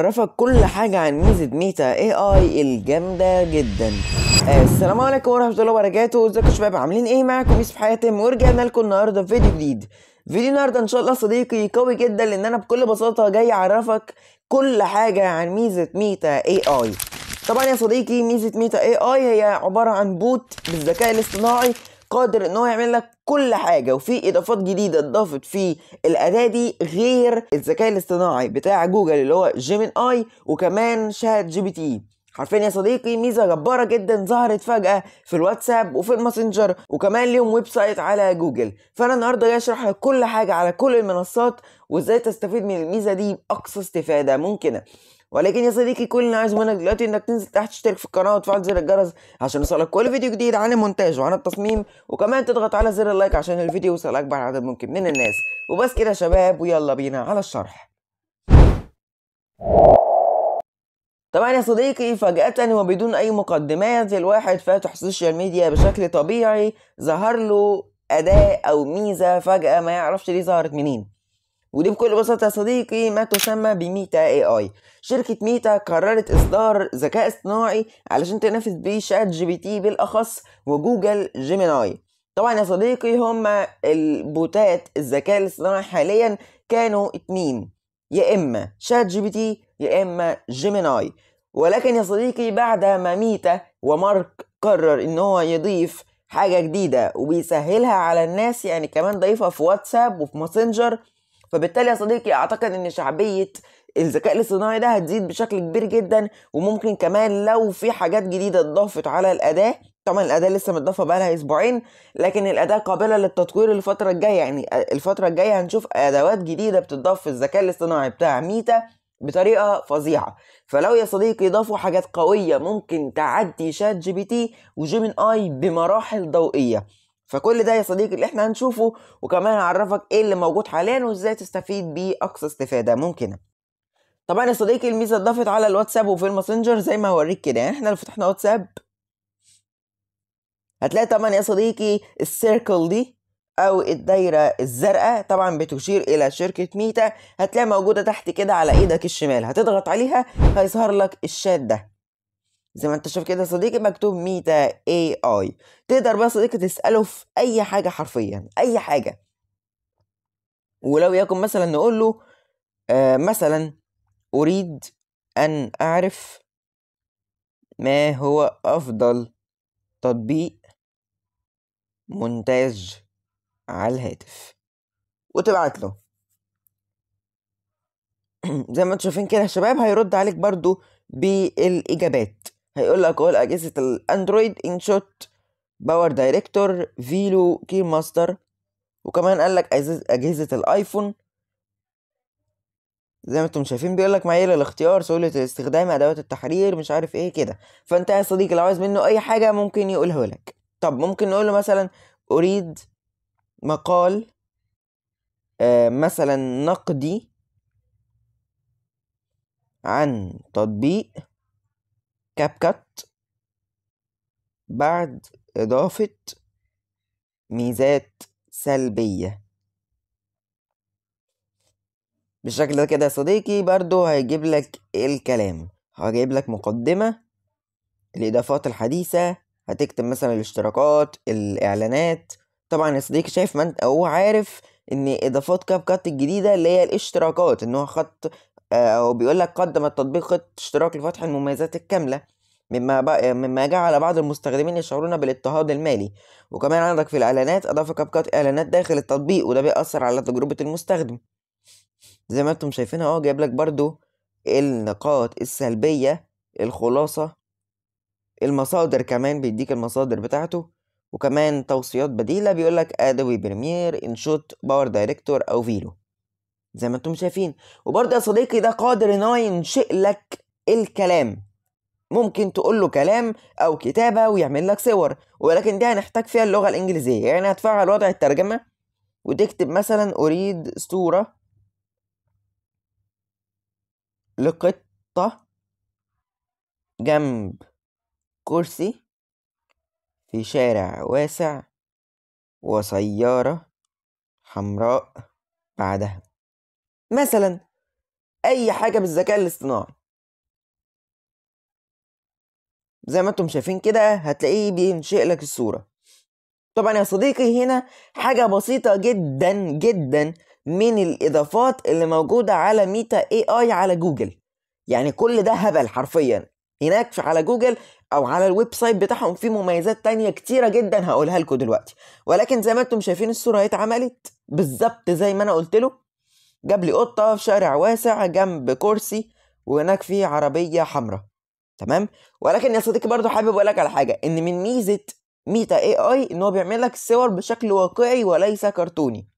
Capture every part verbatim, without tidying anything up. هعرفك كل حاجة عن ميزة ميتا اي اي الجامدة جدا. السلام عليكم ورحمة الله وبركاته، ازيكم يا شباب، عاملين ايه؟ معاكم يوسف حاتم ورجعنا لكم النهاردة بفيديو جديد. فيديو النهاردة ان شاء الله صديقي قوي جدا، لان انا بكل بساطة جاي اعرفك كل حاجة عن ميزة ميتا اي اي. طبعا يا صديقي ميزة ميتا اي اي هي عبارة عن بوت بالذكاء الاصطناعي قادر ان هو يعمل لك كل حاجه، وفي اضافات جديده اتضافت في الاداه دي غير الذكاء الاصطناعي بتاع جوجل اللي هو جيمين اي وكمان شات جي بي تي. عارفين يا صديقي ميزه جباره جدا ظهرت فجاه في الواتساب وفي الماسنجر، وكمان ليهم ويب سايت على جوجل. فانا النهارده جاي اشرح لك كل حاجه على كل المنصات وازاي تستفيد من الميزه دي باقصى استفاده ممكنه. ولكن يا صديقي كل اللي عايزه منك دلوقتي انك تنزل تحت تشترك في القناه وتفعل زر الجرس عشان يوصلك كل فيديو جديد عن المونتاج وعن التصميم، وكمان تضغط على زر اللايك عشان الفيديو يوصل لاكبر عدد ممكن من الناس. وبس كده يا شباب، ويلا بينا على الشرح. طبعا يا صديقي فجأة وبدون اي مقدمات الواحد فاتح السوشيال ميديا بشكل طبيعي ظهر له اداه او ميزه فجأة ما يعرفش ليه ظهرت منين، ودي بكل بساطة يا صديقي ما تسمى بميتا اي اي. شركة ميتا قررت اصدار ذكاء اصطناعي علشان تنافس بيه شات جي بي تي بالاخص وجوجل جيميناي. طبعا يا صديقي هما البوتات الذكاء الاصطناعي حاليا كانوا اتنين، يا اما شات جي بي تي يا اما جيميناي. ولكن يا صديقي بعد ما ميتا ومارك قرر ان هو يضيف حاجة جديدة وبيسهلها على الناس، يعني كمان ضيفها في واتساب وفي ماسنجر، فبالتالي يا صديقي اعتقد ان شعبية الذكاء الاصطناعي ده هتزيد بشكل كبير جدا، وممكن كمان لو في حاجات جديدة اتضافت على الاداة. طبعا الاداة لسه متضافة بقالها اسبوعين، لكن الاداة قابلة للتطوير الفترة الجاية، يعني الفترة الجاية هنشوف ادوات جديدة بتضاف في الذكاء الاصطناعي بتاع ميتا بطريقة فظيعة. فلو يا صديقي اضافوا حاجات قوية ممكن تعدي شات جي بي تي وجيمين اي بمراحل ضوئية. فكل ده يا صديقي اللي احنا هنشوفه، وكمان هعرفك ايه اللي موجود حاليا وازاي تستفيد بيه اقصى استفاده ممكنه. طبعا يا صديقي الميزه اتضافت على الواتساب وفي الماسنجر زي ما هوريك كده، يعني احنا لو فتحنا واتساب هتلاقي طبعا يا صديقي السيركل دي او الدايره الزرقاء طبعا بتشير الى شركه ميتا، هتلاقي موجوده تحت كده على ايدك الشمال، هتضغط عليها هيظهر لك الشات ده زي ما انت شايف كده صديقي مكتوب ميتا اي اي. تقدر بقى صديقي تساله في اي حاجه، حرفيا اي حاجه. ولو يكن مثلا نقول له آه مثلا اريد ان اعرف ما هو افضل تطبيق مونتاج على الهاتف، وتبعت له زي ما انتوا شايفين كده يا شباب هيرد عليك برضو بالاجابات. هيقول لك اهو اجهزه الاندرويد انشوت باور دايركتور فيلو كين ماستر، وكمان قال لك اجهزه الايفون زي ما انتم شايفين بيقول لك معايير الاختيار، سهوله الاستخدام، ادوات التحرير، مش عارف ايه كده. فانت يا صديقي لو عايز منه اي حاجه ممكن يقولها لك. طب ممكن نقول له مثلا اريد مقال آه مثلا نقدي عن تطبيق كابكات بعد إضافة ميزات سلبية. بالشكل ده كده يا صديقي برضو هيجيب لك الكلام، هجيب لك مقدمة الإضافات الحديثة، هتكتب مثلا الاشتراكات، الإعلانات. طبعا يا صديقي شايف ما انت هو عارف ان إضافات كابكات الجديدة اللي هي الاشتراكات، ان هو خط أو بيقول لك قدم التطبيق خط اشتراك لفتح المميزات الكاملة مما بقى مما جعل بعض المستخدمين يشعرون بالاضطهاد المالي. وكمان عندك في الإعلانات أضاف كابكات إعلانات داخل التطبيق، وده بيأثر على تجربة المستخدم زي ما انتم شايفين اهو. جايب لك برضو النقاط السلبية، الخلاصة، المصادر، كمان بيديك المصادر بتاعته، وكمان توصيات بديلة بيقول لك أدوبي بريمير انشوت باور دايركتور أو فيلو زي ما انتم شايفين. وبرضه يا صديقي ده قادر ان هو ينشئ لك الكلام، ممكن تقول له كلام او كتابه ويعمل لك صور، ولكن دي هنحتاج فيها اللغه الانجليزيه، يعني هتفعل وضع الترجمه وتكتب مثلا اريد صوره لقطه جنب كرسي في شارع واسع وسياره حمراء بعدها مثلا. اي حاجه بالذكاء الاصطناعي. زي ما انتم شايفين كده هتلاقيه بينشئ لك الصوره. طبعا يا صديقي هنا حاجه بسيطه جدا جدا من الاضافات اللي موجوده على ميتا اي اي على جوجل. يعني كل ده هبل حرفيا. هناك على جوجل او على الويب سايت بتاعهم في مميزات تانية كتيره جدا هقولها لكم دلوقتي، ولكن زي ما انتم شايفين الصوره اهي اتعملت بالظبط زي ما انا قلت له. جاب لي قطه في شارع واسع جنب كرسي وهناك في عربيه حمراء، تمام. ولكن يا صديقي برضو حابب اقول لك على حاجه، ان من ميزه ميتا اي اي ان هو بيعمل لك صور بشكل واقعي وليس كرتوني.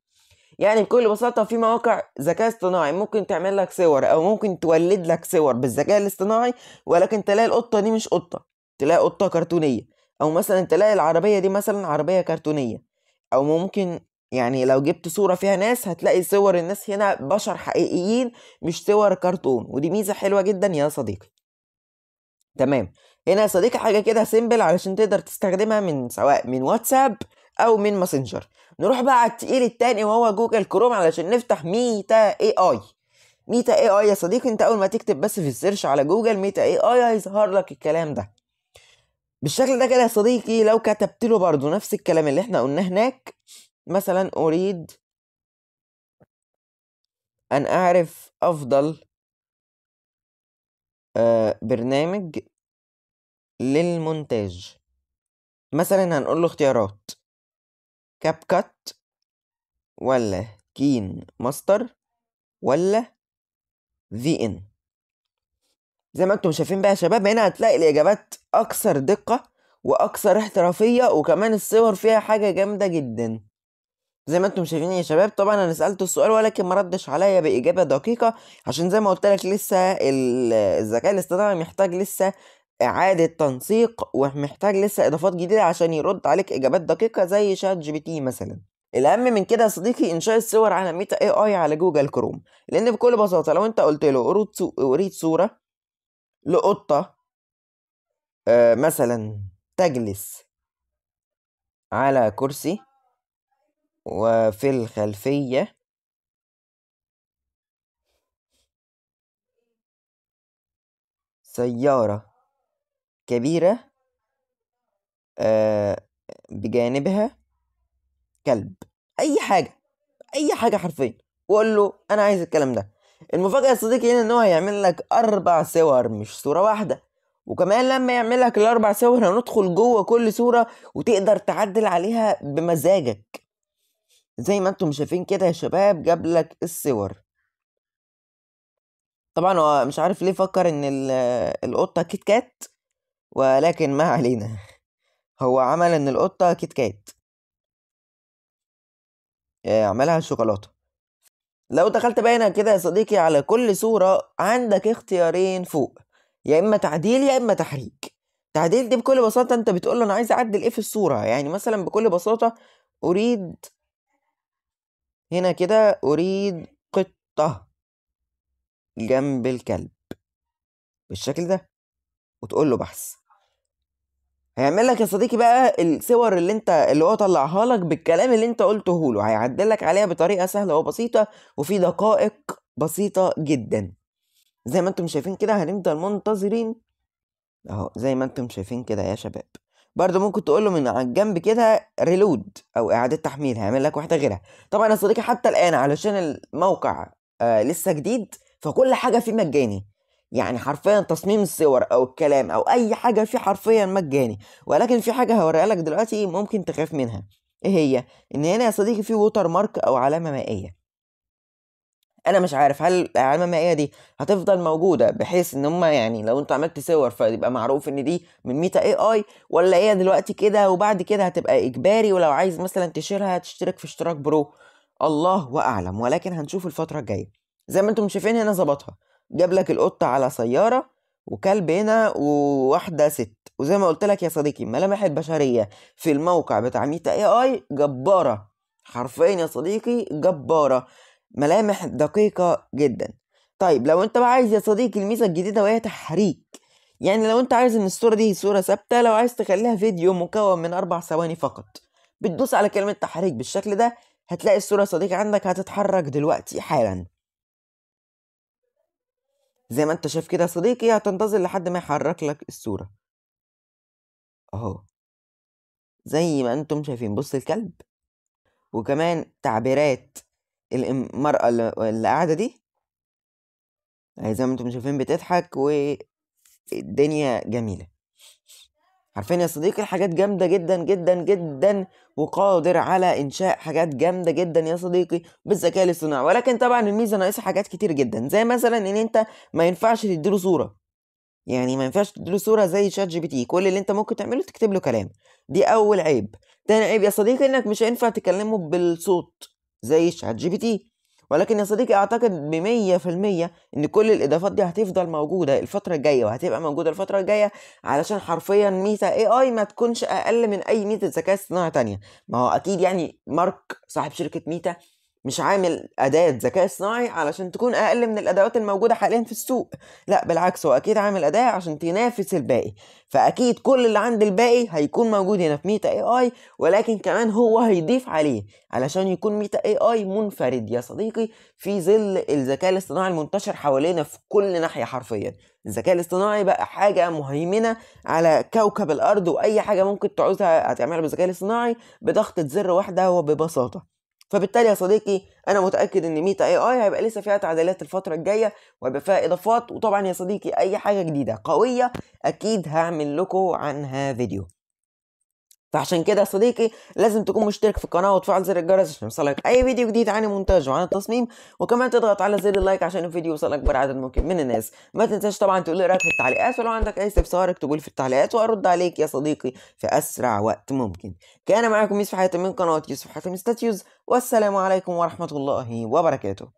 يعني بكل بساطه في مواقع ذكاء اصطناعي ممكن تعمل لك صور او ممكن تولد لك صور بالذكاء الاصطناعي، ولكن تلاقي القطه دي مش قطه، تلاقي قطه كرتونيه، او مثلا تلاقي العربيه دي مثلا عربيه كرتونيه، او ممكن يعني لو جبت صوره فيها ناس هتلاقي صور الناس هنا بشر حقيقيين مش صور كرتون. ودي ميزه حلوه جدا يا صديقي، تمام. هنا يا صديقي حاجه كده سيمبل علشان تقدر تستخدمها من سواء من واتساب او من ماسنجر. نروح بقى على التقيل التاني وهو جوجل كروم علشان نفتح ميتا اي اي. ميتا اي اي يا صديقي انت اول ما تكتب بس في السيرش على جوجل ميتا اي اي هيظهر لك الكلام ده بالشكل ده كده يا صديقي. لو كتبت له برضو نفس الكلام اللي احنا قلناه هناك، مثلا اريد ان اعرف افضل برنامج للمونتاج، مثلا هنقول له اختيارات كاب كات ولا كين ماستر ولا في ان. زي ما انتم شايفين بقى يا شباب هنا هتلاقي الاجابات اكثر دقه واكثر احترافيه، وكمان الصور فيها حاجه جامده جدا زي ما انتم شايفين يا شباب. طبعا انا سالته السؤال ولكن ما ردش عليا باجابه دقيقه، عشان زي ما قلت لك لسه الذكاء الاصطناعي محتاج لسه اعاده تنسيق ومحتاج لسه اضافات جديده عشان يرد عليك اجابات دقيقه زي شات جي بي تي مثلا. الاهم من كده يا صديقي انشاء الصور على ميتا اي اي على جوجل كروم، لان بكل بساطه لو انت قلت له اريد صوره لقطه آه مثلا تجلس على كرسي وفي الخلفيه سياره كبيرة آه بجانبها كلب، أي حاجة أي حاجة حرفيا، وقول له أنا عايز الكلام ده. المفاجأة يا صديقي هنا إن هو هيعمل لك أربع صور مش صورة واحدة، وكمان لما يعمل لك الأربع صور هندخل جوه كل صورة وتقدر تعدل عليها بمزاجك. زي ما أنتم شايفين كده يا شباب جاب لك الصور. طبعا هو مش عارف ليه فكر إن القطة كيت كات، ولكن ما علينا. هو عمل ان القطة كيت كات عملها الشوكولاتة. لو دخلت بقى هنا كده يا صديقي على كل صورة عندك اختيارين فوق، يا اما تعديل يا اما تحريك. تعديل دي بكل بساطة انت بتقول له انا عايز اعدل ايه في الصورة. يعني مثلا بكل بساطة اريد هنا كده اريد قطة جنب الكلب بالشكل ده وتقول له بحث. هيعمل لك يا صديقي بقى الصور اللي انت اللي هو طلعها لك بالكلام اللي انت قلته له، هيعدل لك عليها بطريقه سهله وبسيطه وفي دقائق بسيطه جدا. زي ما انتم شايفين كده هنفضل منتظرين اهو. زي ما انتم شايفين كده يا شباب برده ممكن تقول له من على الجنب كده ريلود او اعاده تحميل، هيعمل لك واحده غيرها. طبعا يا صديقي حتى الان علشان الموقع آه لسه جديد فكل حاجه فيه مجاني، يعني حرفيا تصميم الصور او الكلام او اي حاجه فيه حرفيا مجاني. ولكن في حاجه هوريها لك دلوقتي ممكن تخاف منها، ايه هي؟ ان هنا يا صديقي في ووتر مارك او علامه مائيه. انا مش عارف هل العلامه المائيه دي هتفضل موجوده بحيث ان هم يعني لو انت عملت صور فيبقى معروف ان دي من ميتا اي اي، ولا هي دلوقتي كده وبعد كده هتبقى اجباري ولو عايز مثلا تشيرها هتشترك في اشتراك برو؟ الله اعلم، ولكن هنشوف الفتره الجايه. زي ما انتم شايفين هنا ظبطها، جاب لك القطه على سياره وكلب هنا وواحده ست. وزي ما قلت لك يا صديقي الملامح البشريه في الموقع بتاع ميتا اي اي جباره حرفيا يا صديقي، جباره، ملامح دقيقه جدا. طيب لو انت بقى عايز يا صديقي الميزه الجديده وهي تحريك، يعني لو انت عايز ان الصوره دي صوره ثابته لو عايز تخليها فيديو مكون من اربع ثواني فقط، بتدوس على كلمه تحريك بالشكل ده هتلاقي الصوره يا صديقي عندك هتتحرك دلوقتي حالا. زي ما انت شايف كده يا صديقي، هتنتظر لحد ما يحرك لك الصورة اهو زي ما انتم شايفين. بص الكلب، وكمان تعبيرات المرأة اللي قاعدة دي زي ما انتم شايفين بتضحك، والدنيا جميلة. عارفين يا صديقي الحاجات جامدة جدا جدا جدا، وقادر على إنشاء حاجات جامدة جدا يا صديقي بالذكاء الاصطناعي. ولكن طبعا الميزة ناقصة حاجات كتير جدا، زي مثلا إن أنت ما ينفعش تديله صورة، يعني ما ينفعش تديله صورة زي شات جي بي تي. كل اللي أنت ممكن تعمله تكتب له كلام، دي أول عيب. تاني عيب يا صديقي إنك مش هينفع تكلمه بالصوت زي شات جي بي تي. ولكن يا صديقي اعتقد بمية في المية ان كل الاضافات دي هتفضل موجودة الفترة الجاية، وهتبقى موجودة الفترة الجاية، علشان حرفيا ميتا اي اي ما تكونش اقل من اي ميتا ذكاء اصطناعي تانية. ما هو اكيد يعني مارك صاحب شركة ميتا مش عامل اداة ذكاء اصطناعي علشان تكون اقل من الادوات الموجودة حاليا في السوق، لا بالعكس، هو اكيد عامل اداة عشان تنافس الباقي. فاكيد كل اللي عند الباقي هيكون موجود هنا في ميتا اي اي، ولكن كمان هو هيضيف عليه علشان يكون ميتا اي اي منفرد يا صديقي في ظل الذكاء الاصطناعي المنتشر حوالينا في كل ناحية حرفيا. الذكاء الاصطناعي بقى حاجة مهيمنة على كوكب الارض، واي حاجة ممكن تعوزها هتعملها بالذكاء الاصطناعي بضغطة زر واحدة وببساطة. فبالتالي يا صديقي انا متاكد ان ميتا اي اي هيبقى لسه فيها تعديلات الفتره الجايه، وهيبقى فيها اضافات. وطبعا يا صديقي اي حاجه جديده قويه اكيد هعمل لكم عنها فيديو. فعشان كده يا صديقي لازم تكون مشترك في القناه وتفعل زر الجرس عشان يوصلك اي فيديو جديد عن المونتاج وعن التصميم، وكمان تضغط على زر اللايك عشان الفيديو يوصل اكبر عدد ممكن من الناس. ما تنساش طبعا تقول لي رايك في التعليقات، ولو عندك اي استفسار اكتبوا لي في التعليقات وارد عليك يا صديقي في اسرع وقت ممكن. كان معاكم يوسف حاتم من قناه يوسف حاتم ستاتيوز، والسلام عليكم ورحمه الله وبركاته.